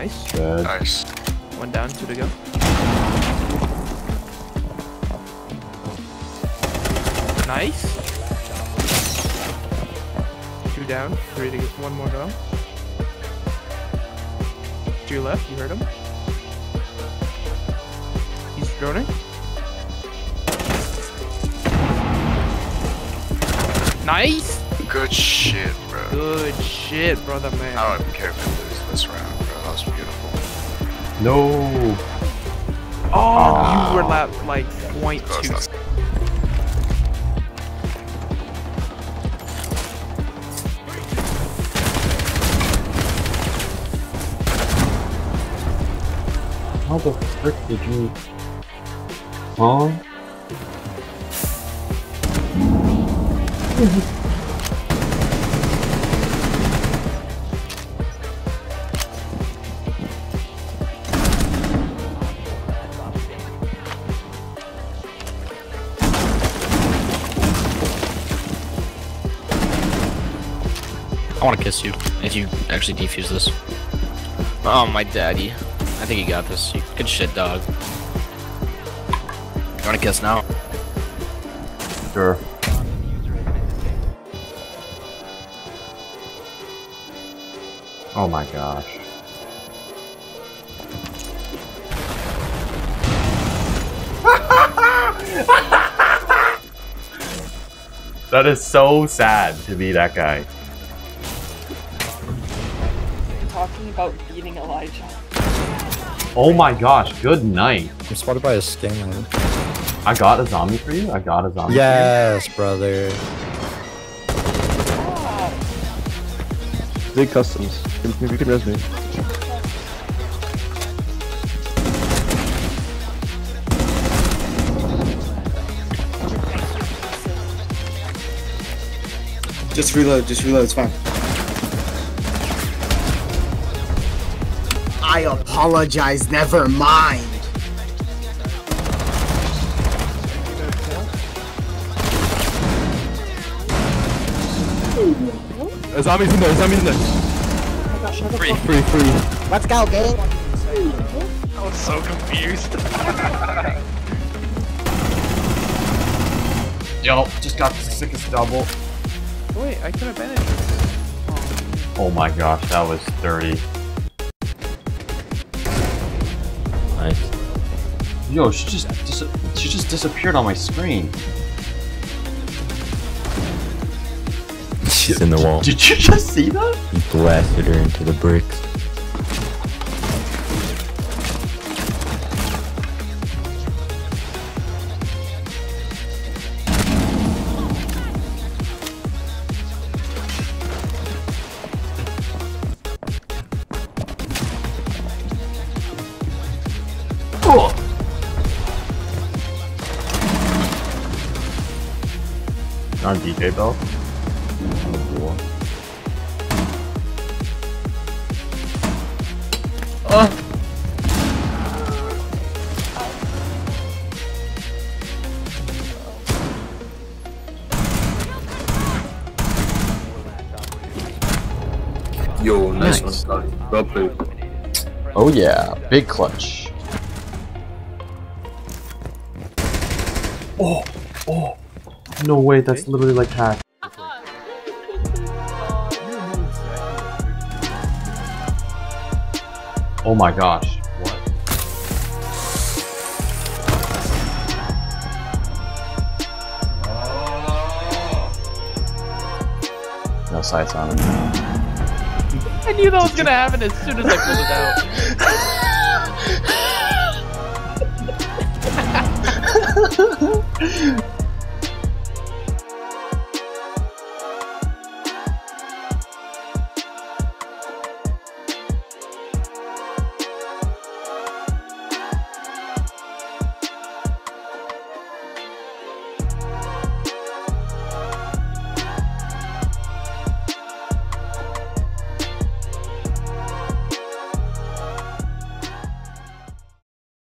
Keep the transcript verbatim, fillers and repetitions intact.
Nice. Bad. Nice. One down, two to go. Nice. Two down, three to get one more down. Two left, you heard him. He's droning. Nice! Good shit, bro. Good shit, brother, man. I don't even care if I lose this round, bro. That was beautiful. No! Oh, oh. You were lap, like point two. How the frick did you... Huh? I want to kiss you if you actually defuse this. Oh, my daddy. I think he got this. Good shit, dog. You wanna kiss now? Sure. Oh my gosh. That is so sad to be that guy. Talking about beating Elijah. Oh my gosh, good night. I'm spotted by a scan. I got a zombie for you? I got a zombie yes, for you. Yes, brother. Big customs. Maybe you can res me. Just reload, just reload, it's fine. I apologize, never mind. A zombie's in there, a zombie's in there. Free, free, free. Let's go, gang. I was so confused. Yo, just got the sickest double. Wait, I could have managed this. Oh my gosh, that was dirty. Nice. Yo, she just dis she just disappeared on my screen. She's in the wall. Did you just see that? You blasted her into the bricks. Cool. Not a D J bell. Cool. Oh. Yo, nice, nice one, guys. Well played. Oh yeah, big clutch. Oh, oh, no way, that's literally like hack. Oh my gosh, what? No sights on him. I knew that was gonna happen as soon as I pulled it out. Ha ha ha!